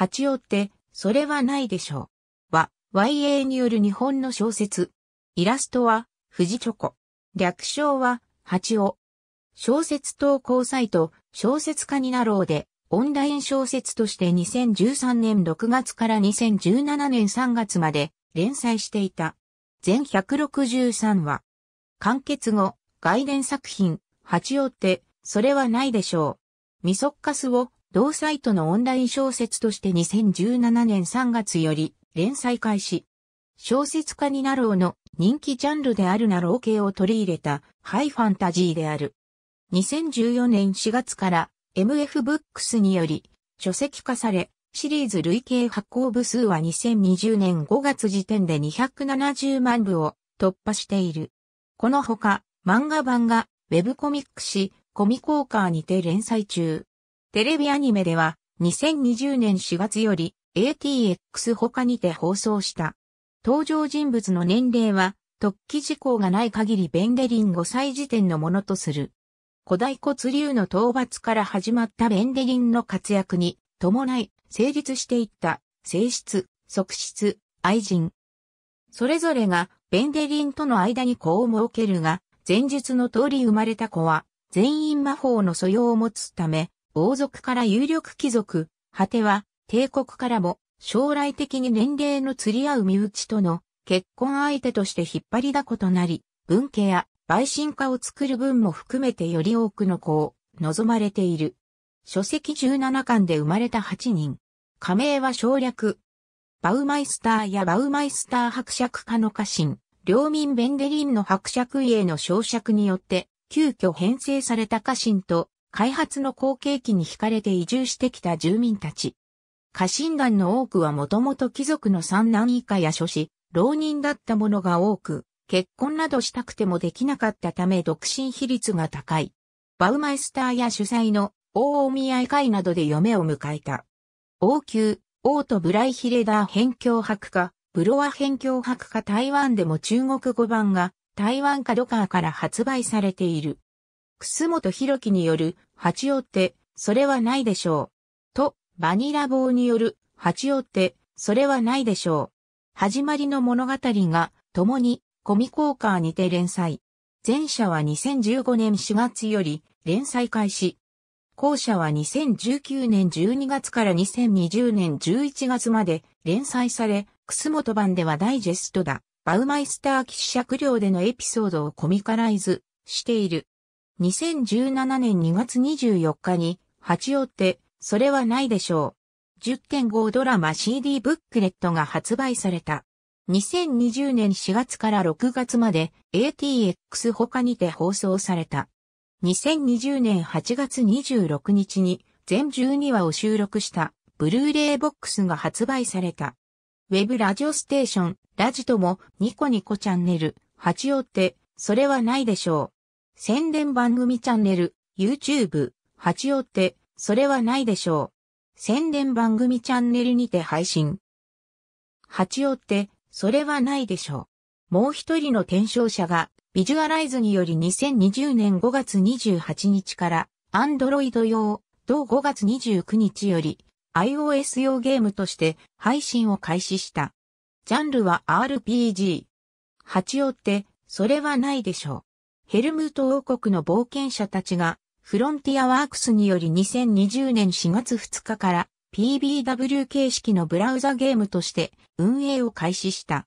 八よって、それはないでしょう。は、Y.A による日本の小説。イラストは、藤チョコ。略称は、八よ。小説投稿サイト、小説家になろうで、オンライン小説として2013年6月から2017年3月まで連載していた。全163話。完結後、外伝作品、八よって、それはないでしょう。みそっかすを、同サイトのオンライン小説として2017年3月より連載開始。小説家になろうの人気ジャンルであるナロー系を取り入れたハイファンタジーである。2014年4月から MF ブックスにより書籍化され、シリーズ累計発行部数は2020年5月時点で270万部を突破している。このほか漫画版がウェブコミック誌ComicWalkerにて連載中。テレビアニメでは2020年4月より AT-X 他にて放送した。登場人物の年齢は特記事項がない限りベンデリン5歳時点のものとする。古代骨竜の討伐から始まったベンデリンの活躍に伴い成立していった性質、側室、愛人。それぞれがベンデリンとの間に子を設けるが、前述の通り生まれた子は全員魔法の素養を持つため、王族から有力貴族、果ては帝国からも将来的に年齢の釣り合う身内との結婚相手として引っ張りだことなり、分家や陪審家を作る分も含めてより多くの子を望まれている。書籍17巻で生まれた8人。家名は省略。バウマイスターやバウマイスター伯爵家の家臣、領民ベンデリンの伯爵家の称爵によって急遽編成された家臣と、開発の好景気に惹かれて移住してきた住民たち。家臣団の多くはもともと貴族の三男以下や諸子、浪人だった者が多く、結婚などしたくてもできなかったため独身比率が高い。バウマイスターや主催の大お見合い会などで嫁を迎えた。王宮、王都ブライヒレダー辺境伯か、ブロワ辺境伯か台湾でも中国語版が台湾かドカーから発売されている。楠本弘樹による、八よって、それはないでしょう。と、バニラ棒による、八よって、それはないでしょう。始まりの物語が、共に、ComicWalkerにて連載。前者は2015年4月より、連載開始。後者は2019年12月から2020年11月まで、連載され、楠本版ではダイジェストだ、バウマイスター騎士酌量でのエピソードをコミカライズ、している。2017年2月24日に、八よって、それはないでしょう。10.5 ドラマ CD ブックレットが発売された。2020年4月から6月まで AT-X 他にて放送された。2020年8月26日に全12話を収録したブルーレイボックスが発売された。ウェブラジオステーション、ラジともニコニコチャンネル、八よって、それはないでしょう。宣伝番組チャンネル、YouTube、八よって、それはないでしょう。宣伝番組チャンネルにて配信。八よって、それはないでしょう。もう一人の転生者が、ビジュアライズにより2020年5月28日から、Android 用、同5月29日より、iOS 用ゲームとして配信を開始した。ジャンルは RPG。八よって、それはないでしょう。ヘルムート王国の冒険者たちが、フロンティアワークスにより2020年4月2日から、PBW 形式のブラウザゲームとして運営を開始した。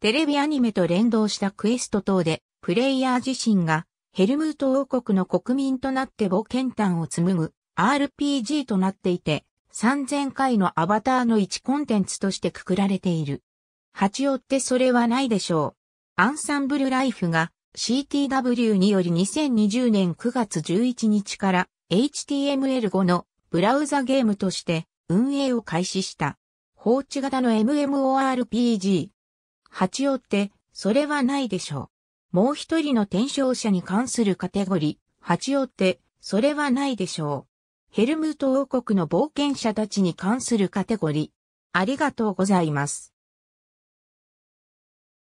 テレビアニメと連動したクエスト等で、プレイヤー自身が、ヘルムート王国の国民となって冒険譚を紡ぐ RPG となっていて、3000回のアバターの1コンテンツとしてくくられている。八よってそれはないでしょう。アンサンブルライフが、CTW により2020年9月11日から HTML5 のブラウザゲームとして運営を開始した。放置型の MMORPG。八よって、それはないでしょう。もう一人の転生者に関するカテゴリー。八よって、それはないでしょう。ヘルムート王国の冒険者たちに関するカテゴリー。ありがとうございます。